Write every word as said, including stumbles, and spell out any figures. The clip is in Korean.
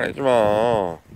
말하지 마.